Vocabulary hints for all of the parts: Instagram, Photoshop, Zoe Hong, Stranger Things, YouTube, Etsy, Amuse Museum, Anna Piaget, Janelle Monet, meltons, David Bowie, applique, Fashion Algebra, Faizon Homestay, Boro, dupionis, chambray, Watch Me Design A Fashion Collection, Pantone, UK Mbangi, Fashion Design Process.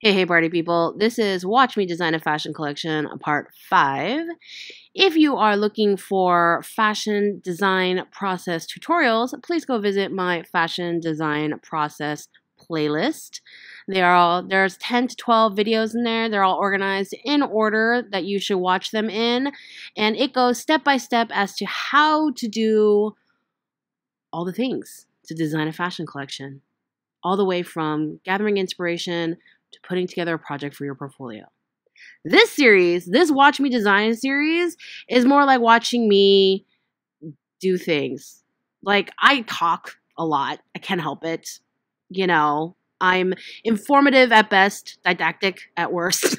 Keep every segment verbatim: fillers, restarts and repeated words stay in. Hey, hey, party people. This is Watch Me Design a Fashion Collection, part five. If you are looking for fashion design process tutorials, please go visit my fashion design process playlist. They are all, there's ten to twelve videos in there. They're all organized in order that you should watch them in. And it goes step by step as to how to do all the things to design a fashion collection, all the way from gathering inspiration to putting together a project for your portfolio. This series, this Watch Me Design series, is more like watching me do things. Like, I talk a lot. I can't help it. You know, I'm informative at best, didactic at worst.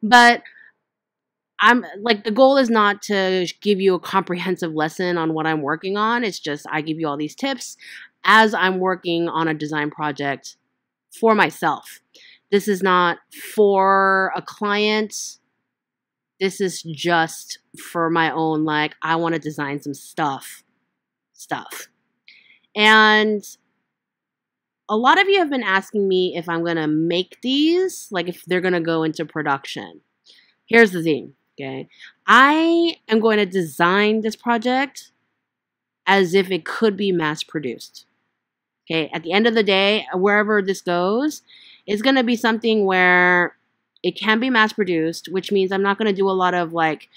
But I'm like, the goal is not to give you a comprehensive lesson on what I'm working on. It's just I give you all these tips as I'm working on a design project for myself. This is not for a client. This is just for my own, like, I want to design some stuff. Stuff. And a lot of you have been asking me if I'm going to make these, like if they're going to go into production. Here's the thing, okay? I am going to design this project as if it could be mass-produced. Okay, at the end of the day, wherever this goes, it's going to be something where it can be mass-produced, which means I'm not going to do a lot of, like,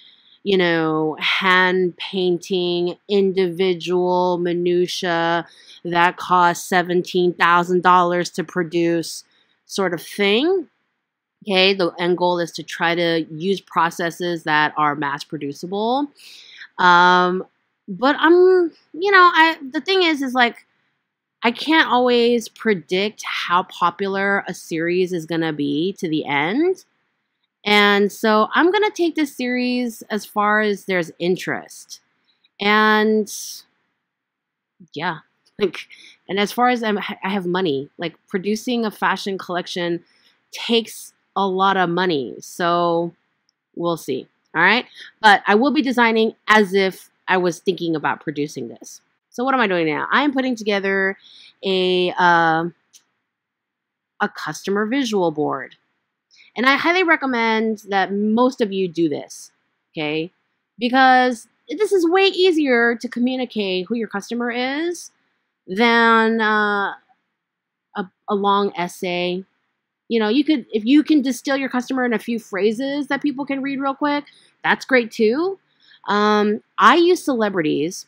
you know, hand-painting, individual minutia that costs seventeen thousand dollars to produce sort of thing. Okay, the end goal is to try to use processes that are mass-producible. Um, but I'm, you know, I the thing is, is like, I can't always predict how popular a series is going to be to the end. And so I'm going to take this series as far as there's interest. And yeah, like, and as far as I'm, I have money, like producing a fashion collection takes a lot of money. So we'll see. All right. But I will be designing as if I was thinking about producing this. So what am I doing now? I am putting together a, uh, a customer visual board. And I highly recommend that most of you do this, okay? Because this is way easier to communicate who your customer is than uh, a, a long essay. You know, you could, if you can distill your customer in a few phrases that people can read real quick, that's great too. Um, I use celebrities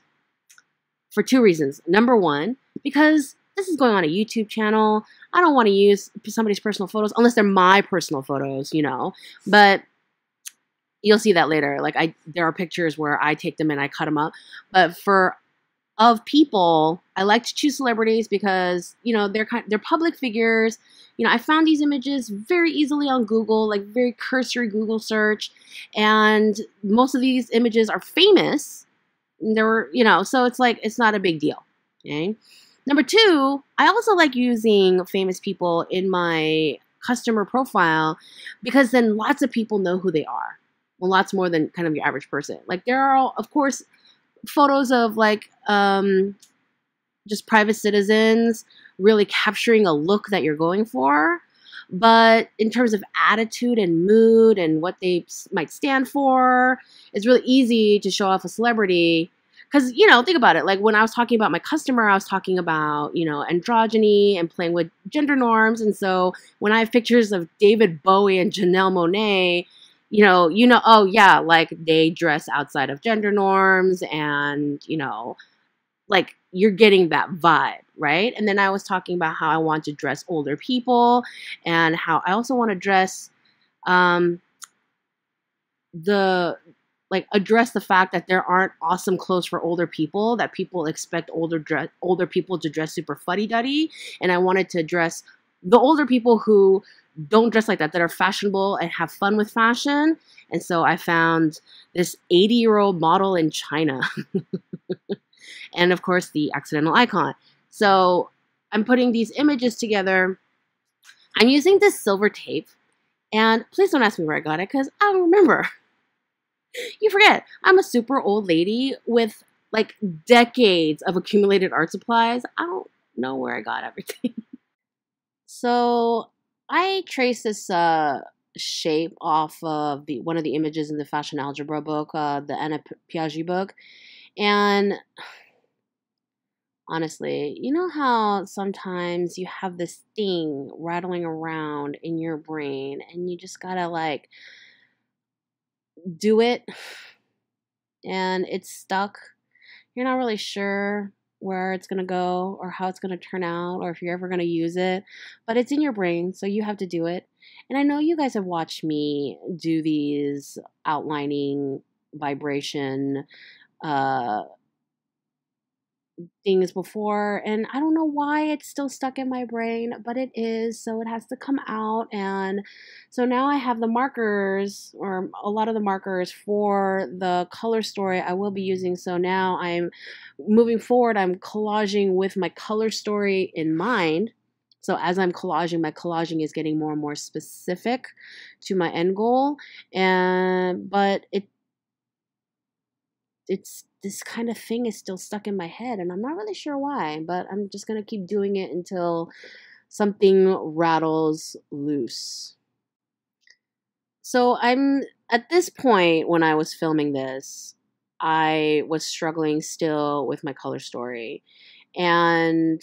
for two reasons. Number one, because this is going on a YouTube channel. I don't want to use somebody's personal photos unless they're my personal photos, you know. But you'll see that later. Like, I, there are pictures where I take them and I cut them up. But for of people, I like to choose celebrities because, you know, they're kind, they're public figures. You know, I found these images very easily on Google, like very cursory Google search, and most of these images are famous. There were, you know, so it's like, it's not a big deal. Okay. Number two, I also like using famous people in my customer profile because then lots of people know who they are. Well, lots more than kind of your average person. Like, there are, all, of course, photos of like um, just private citizens really capturing a look that you're going for. But in terms of attitude and mood and what they might stand for, it's really easy to show off a celebrity. Because, you know, think about it. Like, when I was talking about my customer, I was talking about, you know, androgyny and playing with gender norms. And so when I have pictures of David Bowie and Janelle Monet, you know, you know, oh, yeah, like, they dress outside of gender norms and, you know, like, you're getting that vibe, right? And then I was talking about how I want to dress older people and how I also want to dress um, the, like, address the fact that there aren't awesome clothes for older people, that people expect older dress, older people to dress super fuddy-duddy. And I wanted to address the older people who don't dress like that, that are fashionable and have fun with fashion. And so I found this eighty-year-old model in China. And, of course, the accidental icon. So I'm putting these images together. I'm using this silver tape. And please don't ask me where I got it because I don't remember. You forget. I'm a super old lady with, like, decades of accumulated art supplies. I don't know where I got everything. So I I traced this uh, shape off of the, one of the images in the Fashion Algebra book, uh, the Anna Piaget book. And honestly, you know how sometimes you have this thing rattling around in your brain and you just gotta like do it and it's stuck. You're not really sure where it's gonna go or how it's gonna turn out or if you're ever gonna use it, but it's in your brain, so you have to do it. And I know you guys have watched me do these outlining vibration uh things before, and I don't know why it's still stuck in my brain, but it is, so it has to come out. And so now I have the markers, or a lot of the markers for the color story I will be using. So now I'm moving forward, I'm collaging with my color story in mind. So as I'm collaging, my collaging is getting more and more specific to my end goal, and but it it's this kind of thing is still stuck in my head, and I'm not really sure why, but I'm just going to keep doing it until something rattles loose. So I'm at this point, when I was filming this, I was struggling still with my color story. And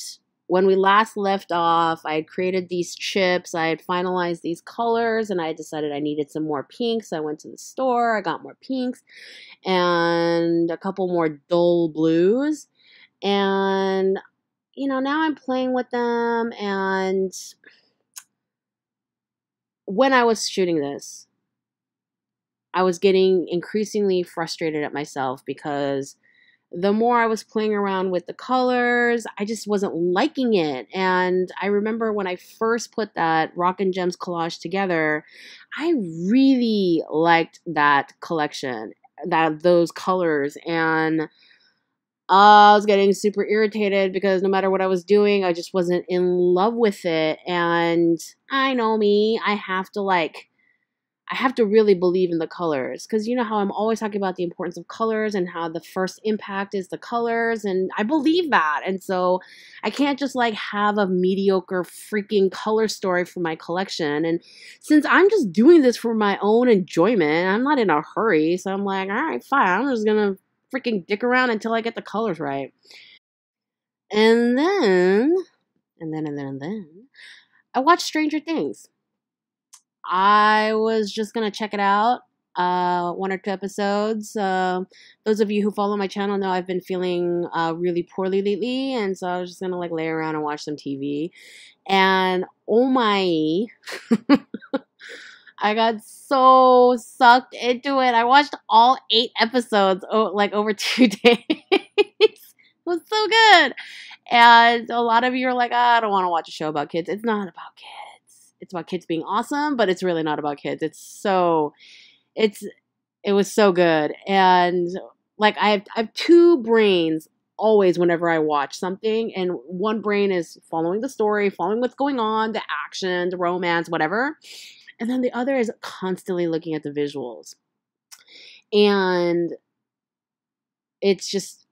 when we last left off, I had created these chips, I had finalized these colors, and I decided I needed some more pinks. I went to the store, I got more pinks, and a couple more dull blues. And, you know, now I'm playing with them, and when I was shooting this, I was getting increasingly frustrated at myself because the more I was playing around with the colors, I just wasn't liking it. And I remember when I first put that Rock and Gems collage together, I really liked that collection, that those colors. And uh, I was getting super irritated because no matter what I was doing, I just wasn't in love with it. And I know me, I have to like... I have to really believe in the colors, because you know how I'm always talking about the importance of colors and how the first impact is the colors, and I believe that. And so I can't just like have a mediocre freaking color story for my collection. And since I'm just doing this for my own enjoyment, I'm not in a hurry. So I'm like, all right, fine. I'm just going to freaking dick around until I get the colors right. And then, and then, and then, and then I watched Stranger Things. I was just going to check it out, uh, one or two episodes. Uh, those of you who follow my channel know I've been feeling uh, really poorly lately, and so I was just going to like lay around and watch some T V. And oh my, I got so sucked into it. I watched all eight episodes oh, like over two days. It was so good. And a lot of you are like, oh, I don't want to watch a show about kids. It's not about kids. It's about kids being awesome, but it's really not about kids. It's so, it's, it was so good. And like, I have, I have two brains always whenever I watch something. And one brain is following the story, following what's going on, the action, the romance, whatever. And then the other is constantly looking at the visuals. And it's just,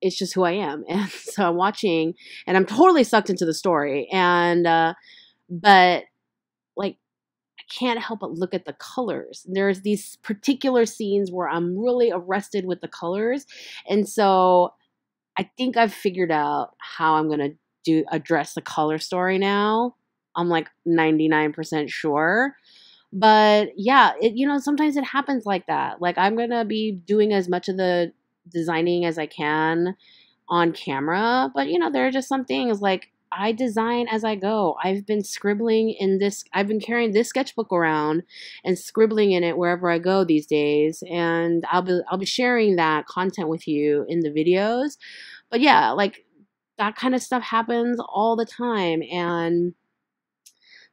it's just who I am. And so I'm watching and I'm totally sucked into the story. And, uh, but like, I can't help but look at the colors. There's these particular scenes where I'm really arrested with the colors. And so I think I've figured out how I'm going to do address the color story now. I'm like ninety-nine percent sure. But yeah, it, you know, sometimes it happens like that. Like I'm going to be doing as much of the designing as I can on camera, but you know, there are just some things like I design as I go. I've been scribbling in this, I've been carrying this sketchbook around and scribbling in it wherever I go these days, and I'll be I'll be sharing that content with you in the videos. But yeah, like that kind of stuff happens all the time. And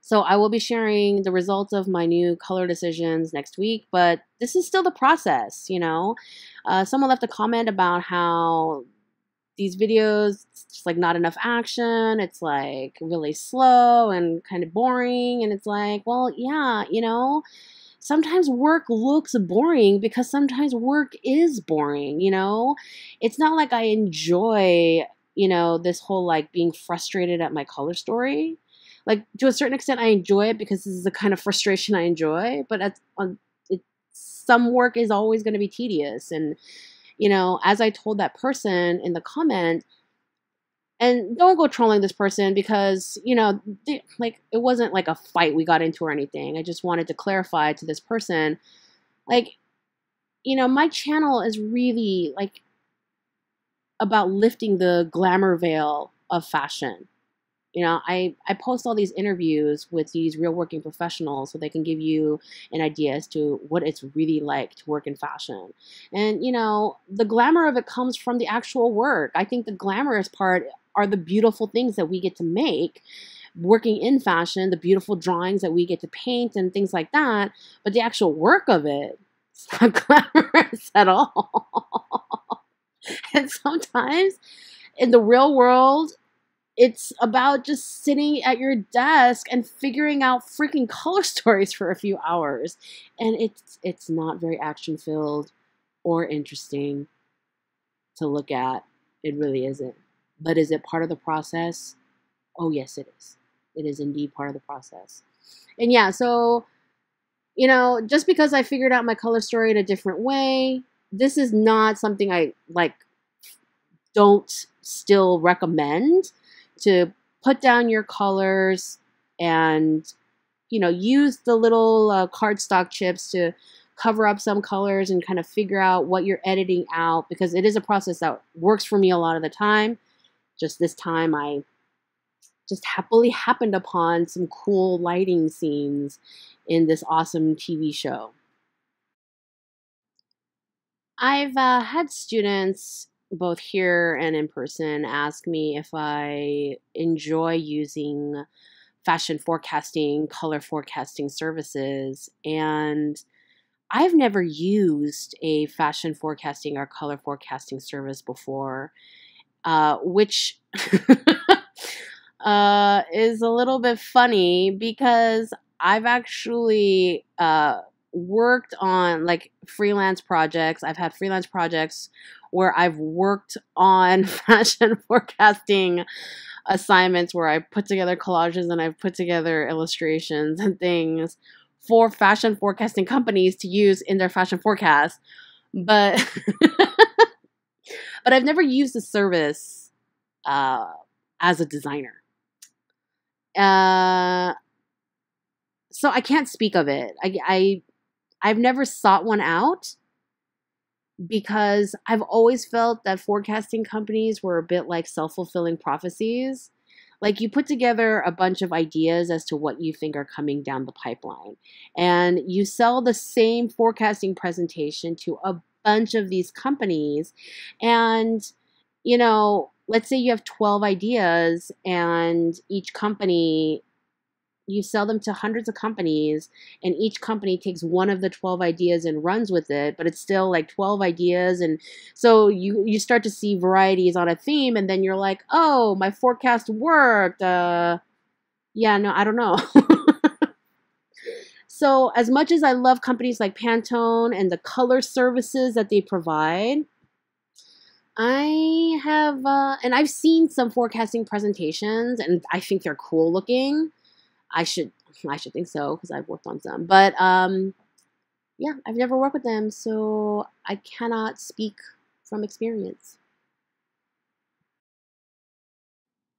so I will be sharing the results of my new color decisions next week, but this is still the process, you know. Uh, someone left a comment about how these videos, it's just like not enough action, it's like really slow and kind of boring, and it's like, well, yeah, you know, sometimes work looks boring because sometimes work is boring, you know. It's not like I enjoy, you know, this whole like being frustrated at my color story. like, to a certain extent, I enjoy it because this is the kind of frustration I enjoy. But at, on, it, some work is always going to be tedious. And, you know, as I told that person in the comment, and don't go trolling this person because, you know, they, like, it wasn't like a fight we got into or anything. I just wanted to clarify to this person, like, you know, my channel is really, like, about lifting the glamour veil of fashion. You know, I, I post all these interviews with these real working professionals so they can give you an idea as to what it's really like to work in fashion. And, you know, the glamour of it comes from the actual work. I think the glamorous part are the beautiful things that we get to make working in fashion, the beautiful drawings that we get to paint and things like that. But the actual work of it, it's not glamorous at all. And sometimes in the real world, it's about just sitting at your desk and figuring out freaking color stories for a few hours. And it's, it's not very action-filled or interesting to look at. It really isn't. But is it part of the process? Oh, yes, it is. It is indeed part of the process. And yeah, so, you know, just because I figured out my color story in a different way, this is not something I, like, don't still recommend. To put down your colors and, you know, use the little uh, cardstock chips to cover up some colors and kind of figure out what you're editing out, because it is a process that works for me a lot of the time. Just this time I just happily happened upon some cool lighting scenes in this awesome T V show. I've uh, had students both here and in person ask me if I enjoy using fashion forecasting, color forecasting services. And I've never used a fashion forecasting or color forecasting service before, uh, which uh, is a little bit funny because I've actually uh, worked on like freelance projects. I've had freelance projects where I've worked on fashion forecasting assignments where I put together collages and I've put together illustrations and things for fashion forecasting companies to use in their fashion forecast. But, but I've never used the service uh, as a designer. Uh, so I can't speak of it. I, I, I've never sought one out, because I've always felt that forecasting companies were a bit like self-fulfilling prophecies. Like, you put together a bunch of ideas as to what you think are coming down the pipeline, and you sell the same forecasting presentation to a bunch of these companies. And, you know, let's say you have twelve ideas, and each company, you sell them to hundreds of companies, and each company takes one of the twelve ideas and runs with it, but it's still like twelve ideas. And so you, you start to see varieties on a theme, and then you're like, oh, my forecast worked. Uh, yeah, no, I don't know. So as much as I love companies like Pantone and the color services that they provide, I have, uh, and I've seen some forecasting presentations, and I think they're cool looking. I should, I should think so, because I've worked on some. But um, yeah, I've never worked with them, so I cannot speak from experience.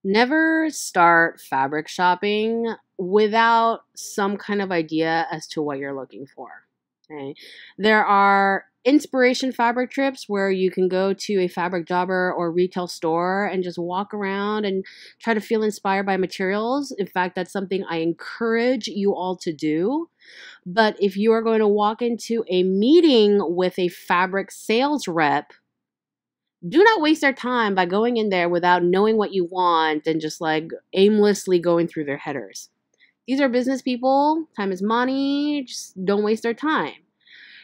Never start fabric shopping without some kind of idea as to what you're looking for. Okay, there are inspiration fabric trips where you can go to a fabric jobber or retail store and just walk around and try to feel inspired by materials. In fact, that's something I encourage you all to do. But if you are going to walk into a meeting with a fabric sales rep, do not waste their time by going in there without knowing what you want and just like aimlessly going through their headers. These are business people. Time is money. Just don't waste their time.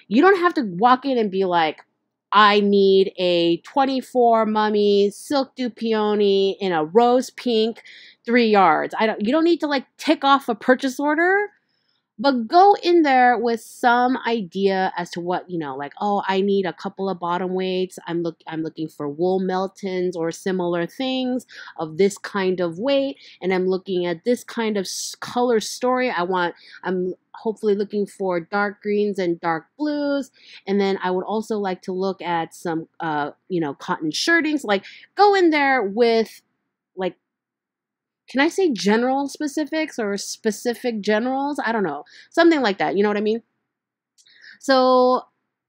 You don't have to walk in and be like, I need a twenty-four mummy silk du peony in a rose pink, three yards. I don't, you don't need to like tick off a purchase order, But go in there with some idea as to what, you know, like, oh, I need a couple of bottom weights. I'm look I'm looking for wool meltons or similar things of this kind of weight, and I'm looking at this kind of color story. I want I'm hopefully looking for dark greens and dark blues, and then I would also like to look at some uh, you know, cotton shirtings. Like, go in there with, like, can I say general specifics or specific generals? I don't know. Something like that. You know what I mean? So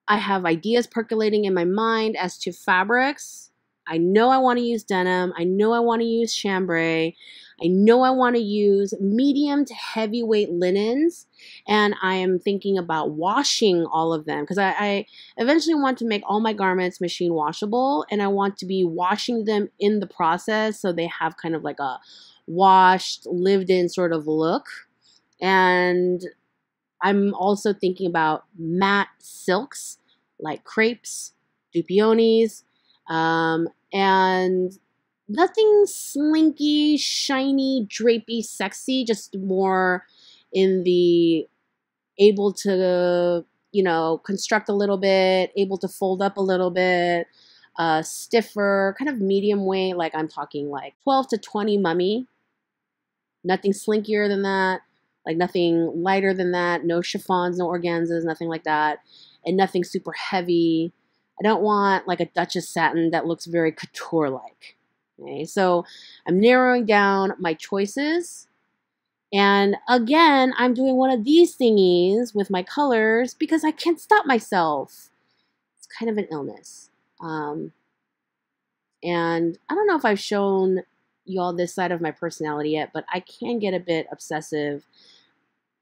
I have ideas percolating in my mind as to fabrics. I know I want to use denim. I know I want to use chambray. I know I want to use medium to heavyweight linens. And I am thinking about washing all of them, because I, I eventually want to make all my garments machine washable. And I want to be washing them in the process, so they have kind of like a washed, lived in sort of look. And I'm also thinking about matte silks like crepes, dupionis, um, and nothing slinky, shiny, drapey, sexy, just more in the able to, you know, construct a little bit, able to fold up a little bit, uh, stiffer, kind of medium weight. Like, I'm talking like twelve to twenty mummy. Nothing slinkier than that, like nothing lighter than that, no chiffons, no organzas, nothing like that, and nothing super heavy. I don't want like a Duchess satin that looks very couture-like. Okay? So I'm narrowing down my choices. And again, I'm doing one of these thingies with my colors because I can't stop myself. It's kind of an illness. Um, and I don't know if I've shown y'all this side of my personality yet, but I can get a bit obsessive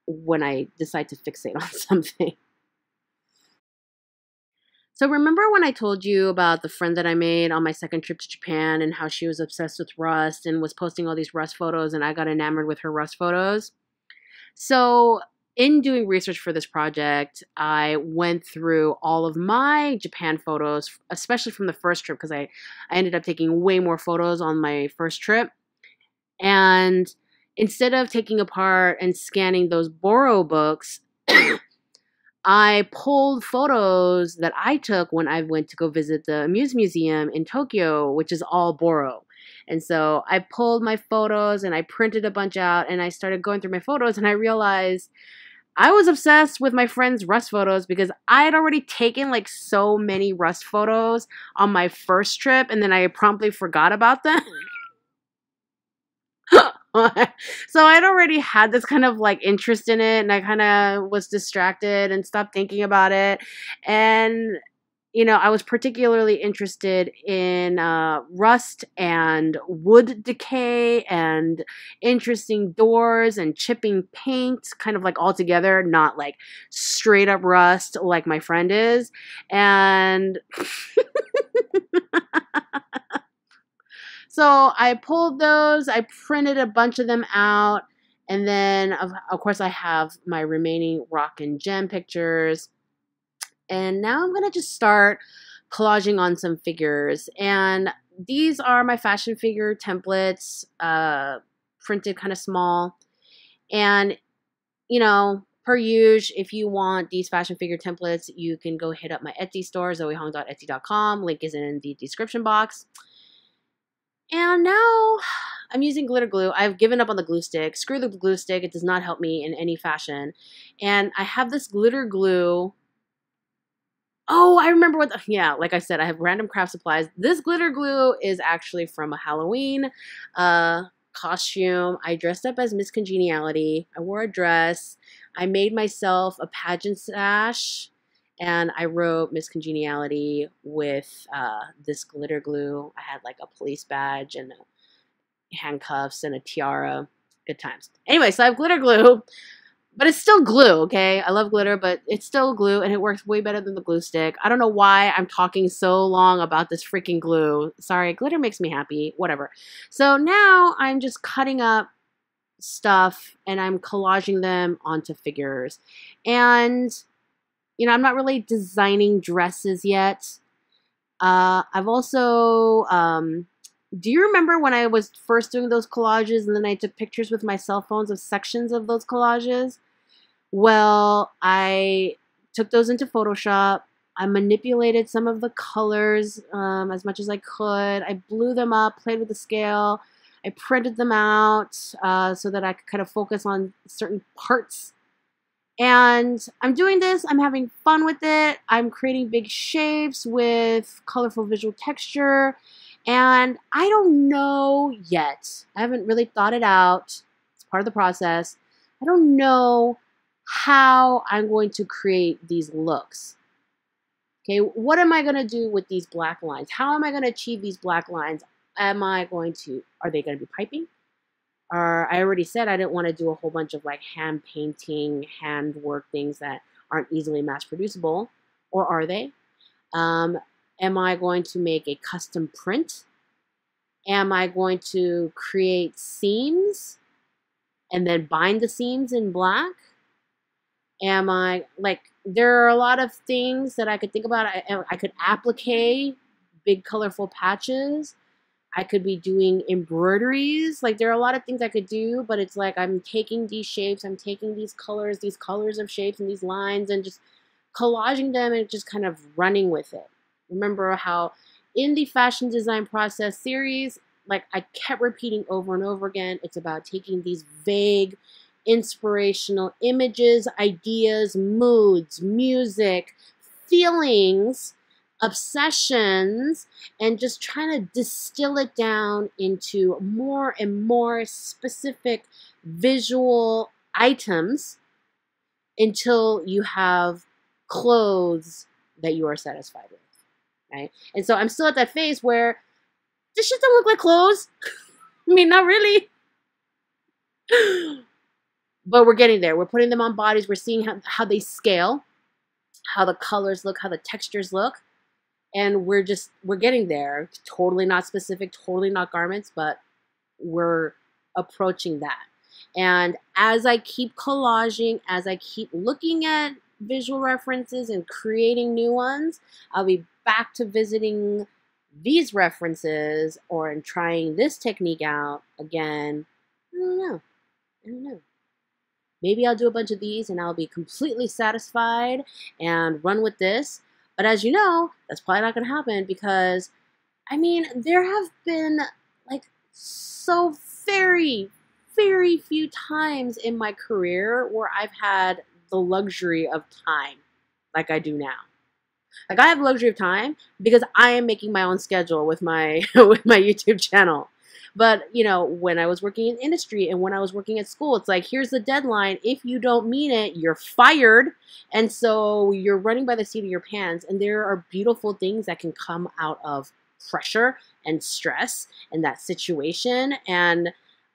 when I decide to fixate on something. So remember when I told you about the friend that I made on my second trip to Japan and how she was obsessed with rust and was posting all these rust photos, and I got enamored with her rust photos? So in doing research for this project, I went through all of my Japan photos, especially from the first trip, because I, I ended up taking way more photos on my first trip. And instead of taking apart and scanning those Boro books, I pulled photos that I took when I went to go visit the Amuse Museum in Tokyo, which is all Boro. And so I pulled my photos and I printed a bunch out, and I started going through my photos, and I realized I was obsessed with my friend's rust photos because I had already taken like so many rust photos on my first trip, and then I promptly forgot about them. So I'd already had this kind of like interest in it, and I kind of was distracted and stopped thinking about it. And, you know, I was particularly interested in uh, rust and wood decay and interesting doors and chipping paint, kind of like all together, not like straight up rust like my friend is. And so I pulled those, I printed a bunch of them out, and then of, of course I have my remaining rock and gem pictures. And now I'm going to just start collaging on some figures. And these are my fashion figure templates, uh, printed kind of small. And, you know, per usual, if you want these fashion figure templates, you can go hit up my Etsy store, zoe hong dot etsy dot com. Link is in the description box. And now I'm using glitter glue. I've given up on the glue stick. Screw the glue stick. It does not help me in any fashion. And I have this glitter glue. Oh, I remember what, the, yeah, like I said, I have random craft supplies. This glitter glue is actually from a Halloween uh, costume. I dressed up as Miss Congeniality. I wore a dress. I made myself a pageant sash, and I wrote Miss Congeniality with uh, this glitter glue. I had like a police badge and handcuffs and a tiara. Good times. Anyway, so I have glitter glue. But it's still glue, okay? I love glitter, but it's still glue, and it works way better than the glue stick. I don't know why I'm talking so long about this freaking glue. Sorry, glitter makes me happy, whatever. So now I'm just cutting up stuff, and I'm collaging them onto figures. And, you know, I'm not really designing dresses yet. Uh, I've also... Um, Do you remember when I was first doing those collages, and then I took pictures with my cell phones of sections of those collages? Well, I took those into Photoshop. I manipulated some of the colors um, as much as I could. I blew them up, played with the scale. I printed them out uh, so that I could kind of focus on certain parts. And I'm doing this. I'm having fun with it. I'm creating big shapes with colorful visual texture. And I don't know yet. I haven't really thought it out. It's part of the process. I don't know how I'm going to create these looks. Okay, what am I going to do with these black lines? How am I going to achieve these black lines? Am I going to, are they going to be piping? Or I already said I didn't want to do a whole bunch of like hand painting, hand work things that aren't easily mass producible, or are they? Um, am I going to make a custom print? Am I going to create seams and then bind the seams in black? Am I, like, there are a lot of things that I could think about. I, I could applique big colorful patches. I could be doing embroideries. Like, there are a lot of things I could do, but it's like I'm taking these shapes, I'm taking these colors, these colors of shapes and these lines, and just collaging them and just kind of running with it. Remember how in the fashion design process series, like I kept repeating over and over again, it's about taking these vague, inspirational images, ideas, moods, music, feelings, obsessions, and just trying to distill it down into more and more specific visual items until you have clothes that you are satisfied with, right? And so I'm still at that phase where this shit doesn't look like clothes. I mean, not really. But we're getting there. We're putting them on bodies. We're seeing how, how they scale, how the colors look, how the textures look. And we're just, we're getting there. Totally not specific, totally not garments, but we're approaching that. And as I keep collaging, as I keep looking at visual references and creating new ones, I'll be back to visiting these references or in trying this technique out again. I don't know. I don't know. Maybe I'll do a bunch of these and I'll be completely satisfied and run with this. But as you know, that's probably not going to happen because, I mean, there have been like so very, very few times in my career where I've had the luxury of time like I do now. Like, I have luxury of time because I am making my own schedule with my, with my YouTube channel. But, you know, when I was working in industry and when I was working at school, it's like, here's the deadline. If you don't meet it, you're fired. And so you're running by the seat of your pants. And there are beautiful things that can come out of pressure and stress and that situation. And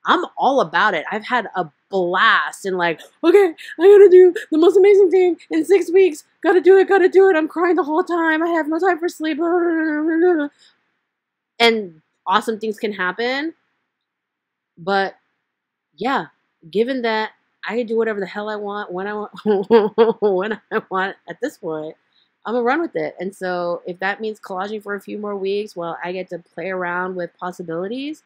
I'm all about it. I've had a blast and like, okay, I gotta do the most amazing thing in six weeks. Gotta do it, gotta do it. I'm crying the whole time. I have no time for sleep. And awesome things can happen. But yeah, given that I can do whatever the hell I want when I want when I want at this point, I'm gonna run with it. And so if that means collaging for a few more weeks while I get to play around with possibilities,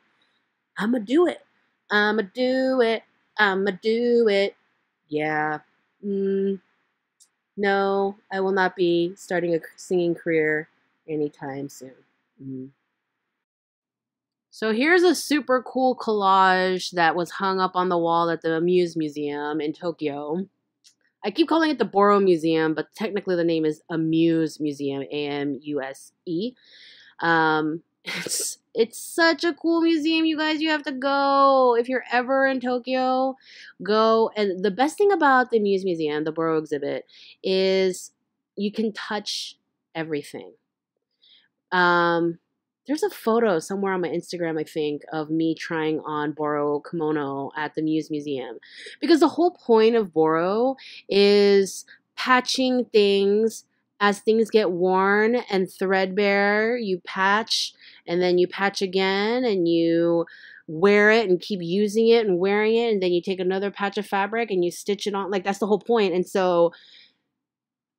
I'm gonna do it. I'm gonna do it. I'm gonna do it. Yeah. Mm. No, I will not be starting a singing career anytime soon. Mm. So here's a super cool collage that was hung up on the wall at the Amuse Museum in Tokyo. I keep calling it the Boro Museum, but technically the name is Amuse Museum, A M U S E. Um, it's, it's such a cool museum, you guys. You have to go. If you're ever in Tokyo, go. And the best thing about the Amuse Museum, the Boro exhibit, is you can touch everything. Um... There's a photo somewhere on my Instagram, I think, of me trying on Boro kimono at the Amuse Museum. Because the whole point of Boro is patching things as things get worn and threadbare. You patch, and then you patch again, and you wear it and keep using it and wearing it, and then you take another patch of fabric and you stitch it on. Like, that's the whole point. And so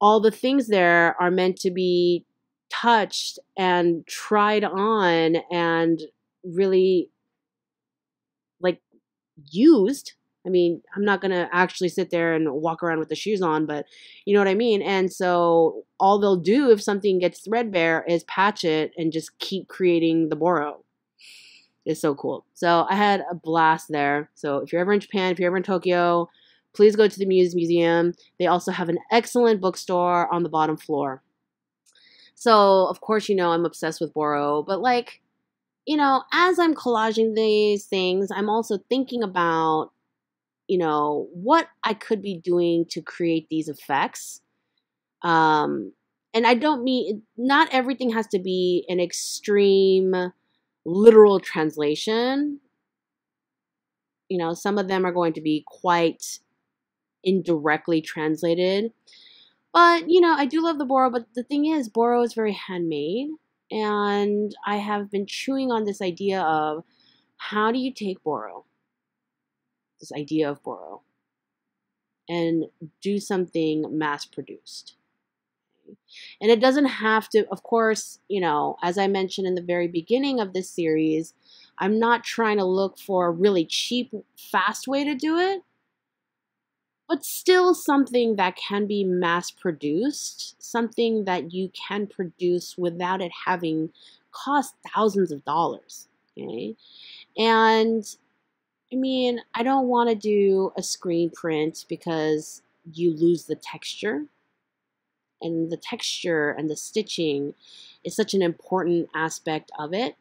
all the things there are meant to be touched and tried on and really like used I mean, I'm not going to actually sit there and walk around with the shoes on, but you know what I mean? And so all they'll do if something gets threadbare is patch it and just keep creating the Boro. It's so cool. So I had a blast there. So if you're ever in Japan, if you're ever in Tokyo, please go to the Amuse Museum. They also have an excellent bookstore on the bottom floor. So of course, you know, I'm obsessed with Boro, but like, you know, as I'm collaging these things, I'm also thinking about, you know, what I could be doing to create these effects. Um, and I don't mean, not everything has to be an extreme literal translation. You know, some of them are going to be quite indirectly translated. But, you know, I do love the Boro, but the thing is, Boro is very handmade. And I have been chewing on this idea of how do you take Boro? This idea of Boro and do something mass produced. And it doesn't have to, of course, you know, as I mentioned in the very beginning of this series, I'm not trying to look for a really cheap, fast way to do it, but still something that can be mass produced, something that you can produce without it having cost thousands of dollars. Okay. And I mean, I don't want to do a screen print because you lose the texture. And the texture and the stitching is such an important aspect of it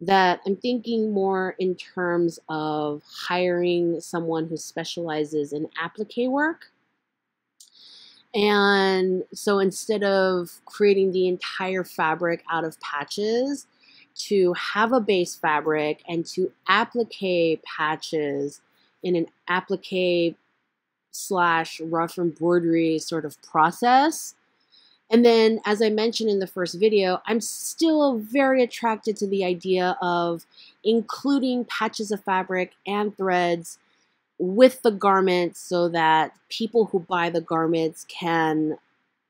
that I'm thinking more in terms of hiring someone who specializes in applique work. And so instead of creating the entire fabric out of patches, to have a base fabric and to applique patches in an applique slash rough embroidery sort of process. And then, as I mentioned in the first video, I'm still very attracted to the idea of including patches of fabric and threads with the garments so that people who buy the garments can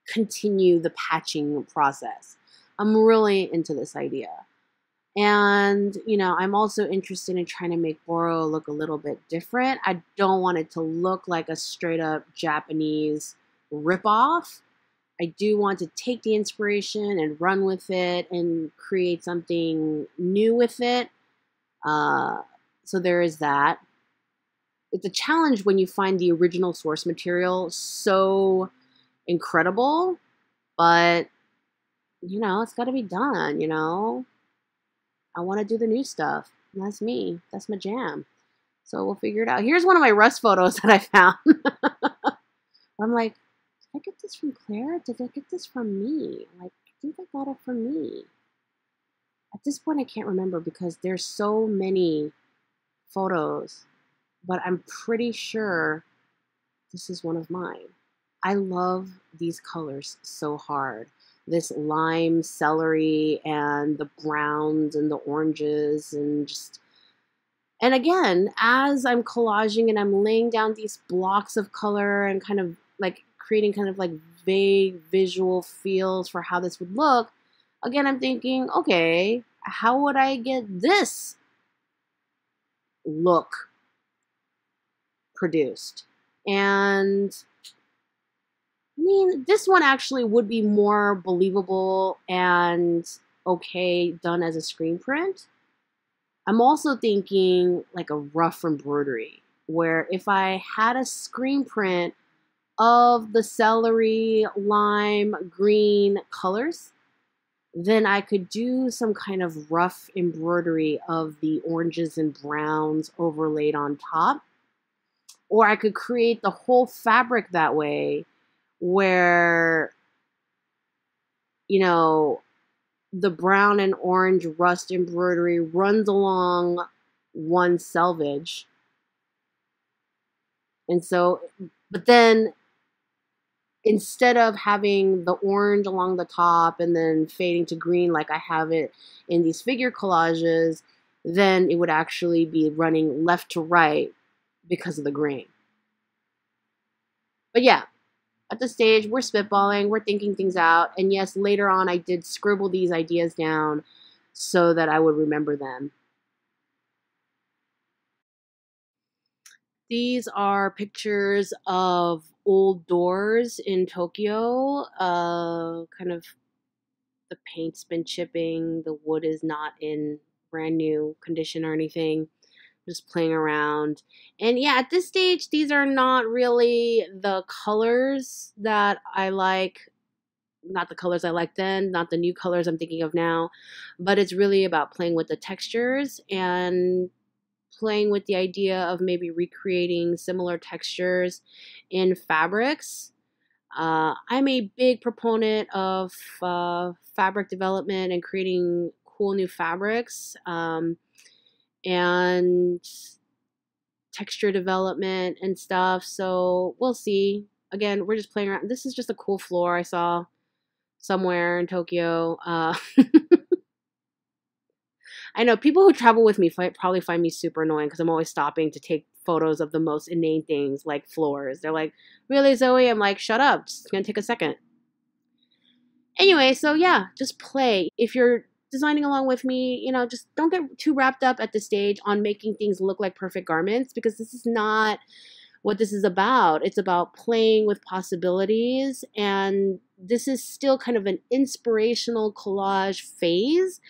continue the patching process. I'm really into this idea. And, you know, I'm also interested in trying to make Boro look a little bit different. I don't want it to look like a straight up Japanese ripoff. I do want to take the inspiration and run with it and create something new with it. Uh, so there is that. It's a challenge when you find the original source material so incredible, but, you know, it's got to be done, you know. I want to do the new stuff. And that's me. That's my jam. So we'll figure it out. Here's one of my Rust photos that I found. I'm like, did I get this from Claire? Did I get this from me? Like, I think I got it from me. At this point, I can't remember because there's so many photos, but I'm pretty sure this is one of mine. I love these colors so hard. This lime, celery, and the browns and the oranges and just, and again, as I'm collaging and I'm laying down these blocks of color and kind of like creating kind of like vague visual feels for how this would look, again, I'm thinking, okay, how would I get this look produced? And I mean, this one actually would be more believable and okay done as a screen print. I'm also thinking like a rough embroidery, where if I had a screen print of the celery, lime, green colors, then I could do some kind of rough embroidery of the oranges and browns overlaid on top. Or I could create the whole fabric that way, where, you know, the brown and orange rust embroidery runs along one selvage. And so, but then instead of having the orange along the top and then fading to green like I have it in these figure collages, then it would actually be running left to right because of the green. But yeah. At this stage, we're spitballing, we're thinking things out, and yes, later on I did scribble these ideas down so that I would remember them. These are pictures of old doors in Tokyo. Uh, kind of the paint's been chipping. The wood is not in brand new condition or anything. Just playing around. And yeah, at this stage, these are not really the colors that I like. Not the colors I liked then, not the new colors I'm thinking of now, but it's really about playing with the textures and playing with the idea of maybe recreating similar textures in fabrics. Uh, I'm a big proponent of uh, fabric development and creating cool new fabrics um, and texture development and stuff. So we'll see. Again, we're just playing around. This is just a cool floor I saw somewhere in Tokyo. Uh, I know people who travel with me fi- probably find me super annoying because I'm always stopping to take photos of the most inane things like floors. They're like, really, Zoe? I'm like, shut up. It's going to take a second. Anyway, so yeah, just play. If you're designing along with me, you know, just don't get too wrapped up at this stage on making things look like perfect garments, because this is not what this is about. It's about playing with possibilities, and this is still kind of an inspirational collage phase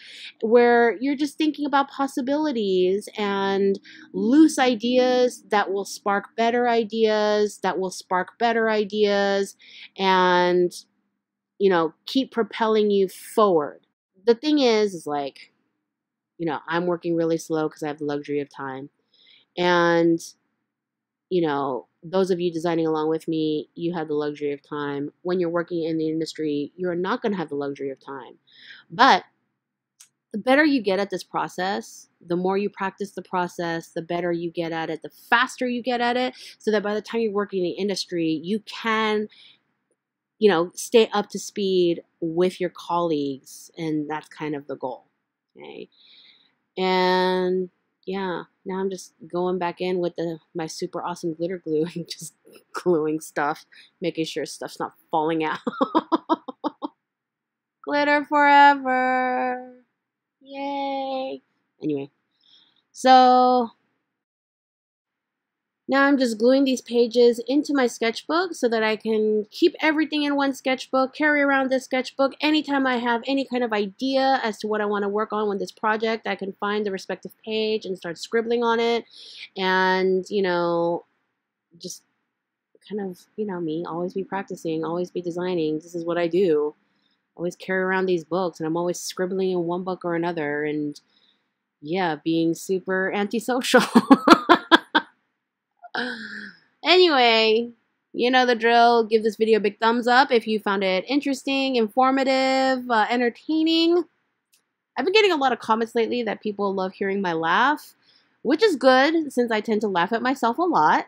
where you're just thinking about possibilities and loose ideas that will spark better ideas that will spark better ideas and, you know, keep propelling you forward. The thing is, is like, you know, I'm working really slow because I have the luxury of time. And you know, those of you designing along with me, you have the luxury of time. When you're working in the industry, you're not going to have the luxury of time. But the better you get at this process, the more you practice the process, the better you get at it, the faster you get at it, so that by the time you're working in the industry, you can, you know, stay up to speed with your colleagues. And that's kind of the goal. Okay. And yeah, now I'm just going back in with the my super awesome glitter glue and just gluing stuff, making sure stuff's not falling out. Glitter forever. Yay. Anyway, so now I'm just gluing these pages into my sketchbook so that I can keep everything in one sketchbook, carry around this sketchbook. Anytime I have any kind of idea as to what I want to work on with this project, I can find the respective page and start scribbling on it. And, you know, just kind of, you know me, always be practicing, always be designing. This is what I do. Always carry around these books, and I'm always scribbling in one book or another. And yeah, being super antisocial. Anyway, you know the drill. Give this video a big thumbs up if you found it interesting, informative, uh, entertaining. I've been getting a lot of comments lately that people love hearing my laugh, which is good since I tend to laugh at myself a lot.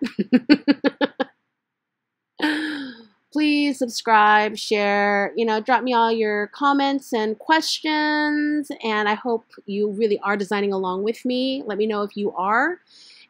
Please subscribe, share, you know, drop me all your comments and questions. And I hope you really are designing along with me. Let me know if you are.